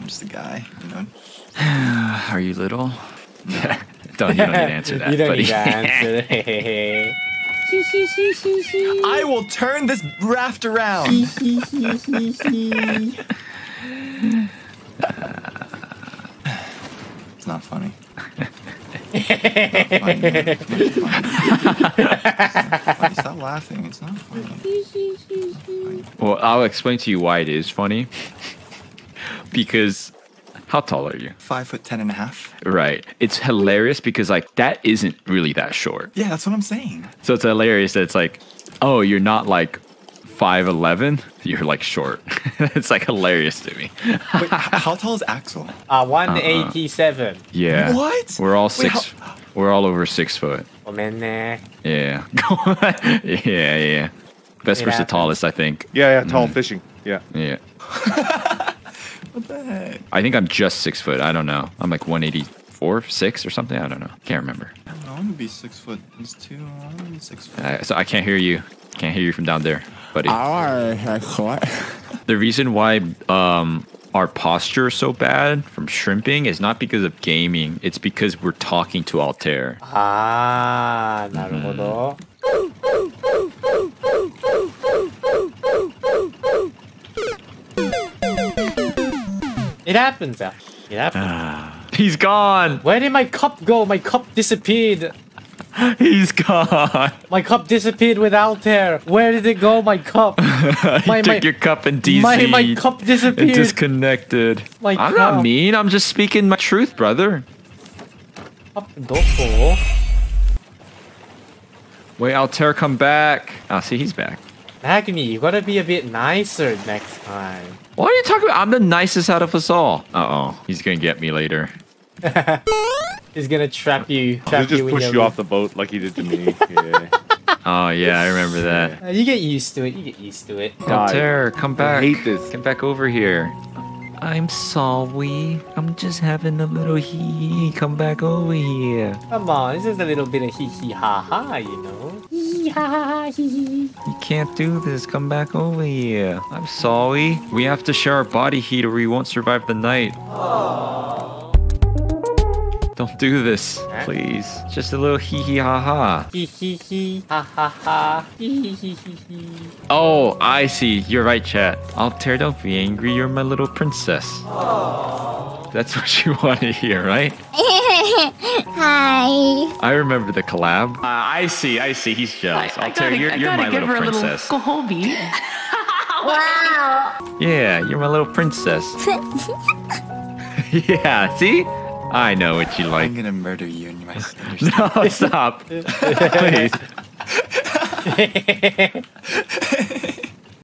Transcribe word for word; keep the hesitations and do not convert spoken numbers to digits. I'm just a guy, you know. Are you little? No. Don't, you don't need to answer that, you don't buddy. Need to answer. I will turn this raft around. It's not funny. Stop laughing. It's not funny. Well, I'll explain to you why it is funny. Because how tall are you? Five foot ten and a half. Right. It's hilarious because like that isn't really that short. Yeah, that's what I'm saying. So it's hilarious that it's like, oh, you're not like five eleven. You're like short. It's like hilarious to me. Wait, how tall is Axel? Uh one eighty seven. Uh -uh. Yeah. What? We're all six. Wait, how... We're all over six foot. Yeah. Yeah. Yeah. Vesper's the tallest, I think. Yeah. Yeah. Tall mm. fishing. Yeah. Yeah. What the heck? I think I'm just six foot. I don't know. I'm like one eighty-four, six or something. I don't know. Can't remember. I don't know. I'm gonna be six foot. It's two. I'm gonna be six foot. Uh, so I can't hear you. Can't hear you from down there, buddy. The reason why um, our posture is so bad from shrimping is not because of gaming. It's because we're talking to Altair. Ah, naruhodo. It happens. It happens. Ah, he's gone. Where did my cup go? My cup disappeared. He's gone. My cup disappeared with Altair. Where did it go? My cup. My, took my, your cup and D C. My, my cup disappeared. It disconnected. My I'm cup. Not mean. I'm just speaking my truth, brother. Wait, Altair, come back. Ah, oh, see, he's back. Magni, you gotta be a bit nicer next time. What are you talking about? I'm the nicest out of us all. Uh-oh. He's gonna get me later. He's gonna trap you. Trap He'll just you push you off the boat like he did to me. Yeah. Oh, yeah, I remember that. Uh, you get used to it. You get used to it. Altair, come back. I hate this. Come back over here. I'm sorry. I'm just having a little hee-hee. Come back over here. Come on, this is a little bit of hee-hee-ha-ha, you know? You can't do this. Come back over here. I'm sorry. We have to share our body heat or we won't survive the night. Aww. Don't do this, please. Just a little hee hee ha ha. Hee hee hee ha ha ha. Hee hee hee hee. Oh, I see. You're right, chat. Altair, don't be angry. You're my little princess. Aww. That's what you want to hear, right? Hi. I remember the collab. Uh, I see, I see. He's jealous. I, I Altair, gotta, you're, you're my little princess. I gotta give her a little kohobi. Wow. Yeah, you're my little princess. Yeah, see? I know what you like. I'm gonna murder you and you might understand. No, stop. Please.